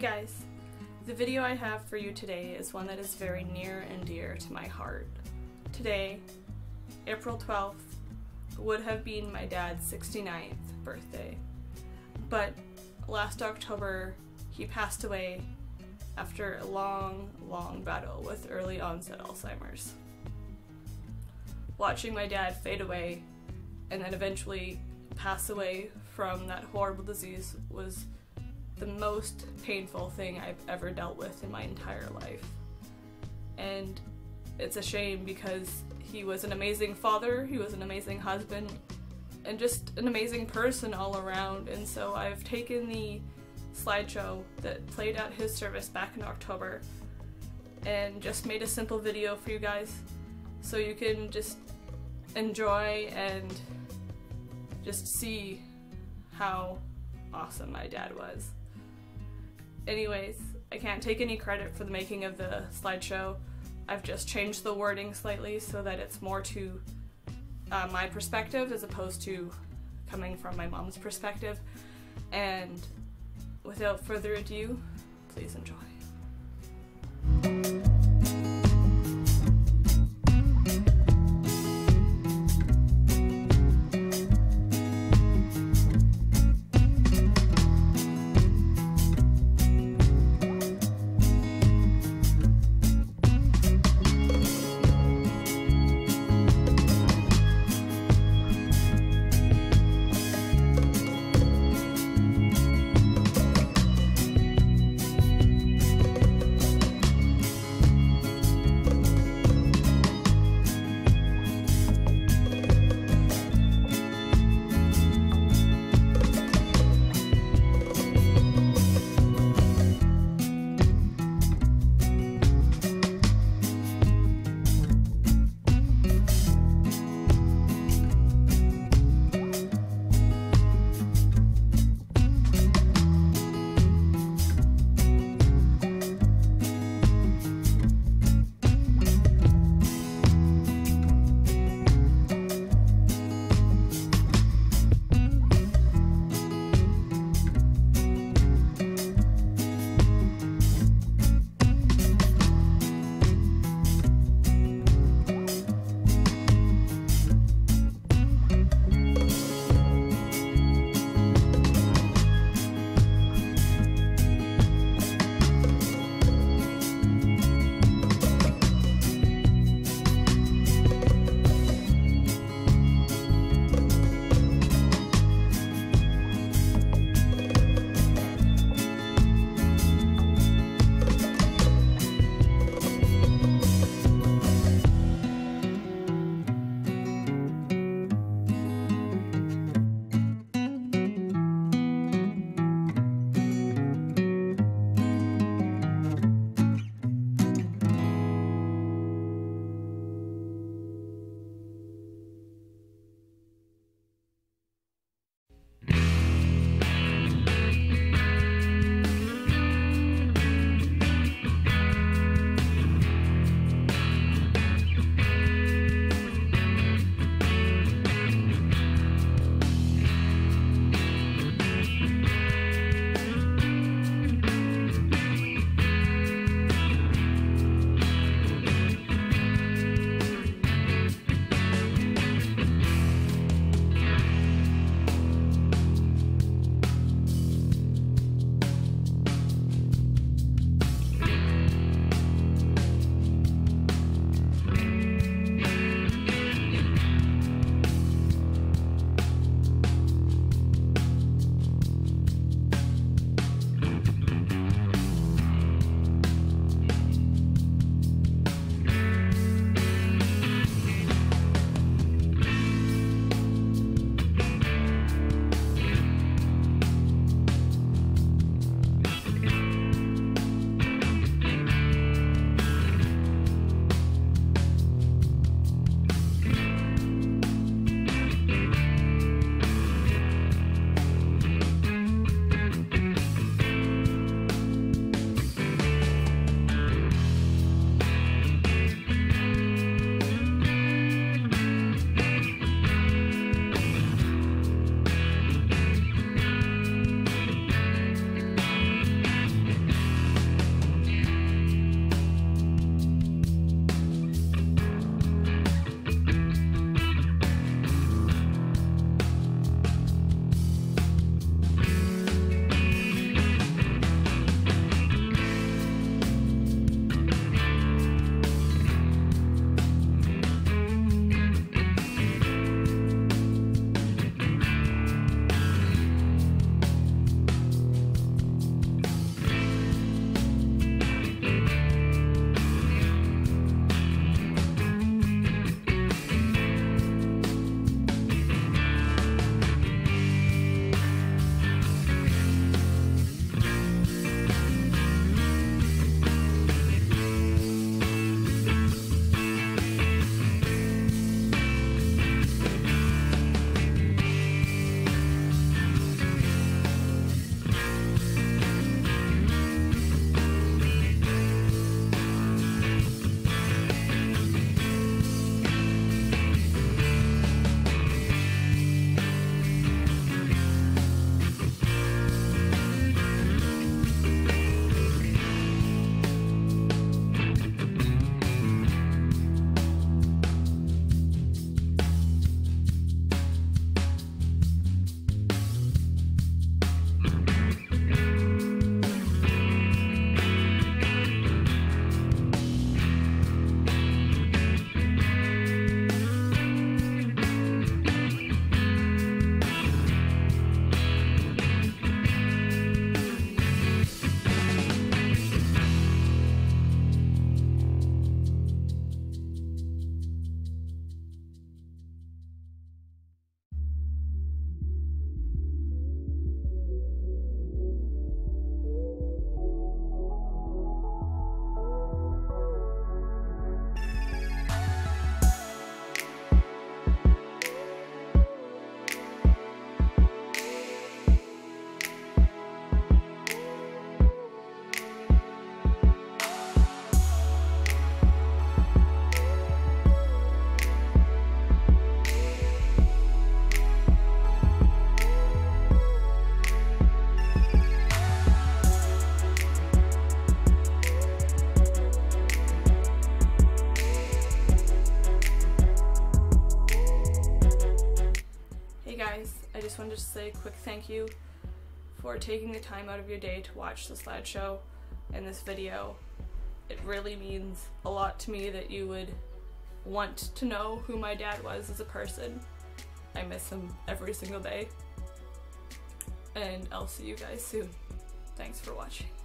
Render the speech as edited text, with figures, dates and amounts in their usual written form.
Hey guys, the video I have for you today is one that is very near and dear to my heart. Today, April 12th, would have been my dad's 69th birthday, but last October he passed away after a long, long battle with early onset Alzheimer's. Watching my dad fade away and then eventually pass away from that horrible disease was the most painful thing I've ever dealt with in my entire life. And it's a shame because he was an amazing father, he was an amazing husband, and just an amazing person all around. And so I've taken the slideshow that played out his service back in October and just made a simple video for you guys so you can just enjoy and just see how awesome my dad was. Anyways, I can't take any credit for the making of the slideshow. I've just changed the wording slightly so that it's more to my perspective as opposed to coming from my mom's perspective. And without further ado, please enjoy. just wanted to say a quick thank you for taking the time out of your day to watch the slideshow and this video. It really means a lot to me that you would want to know who my dad was as a person. I miss him every single day. And I'll see you guys soon. Thanks for watching.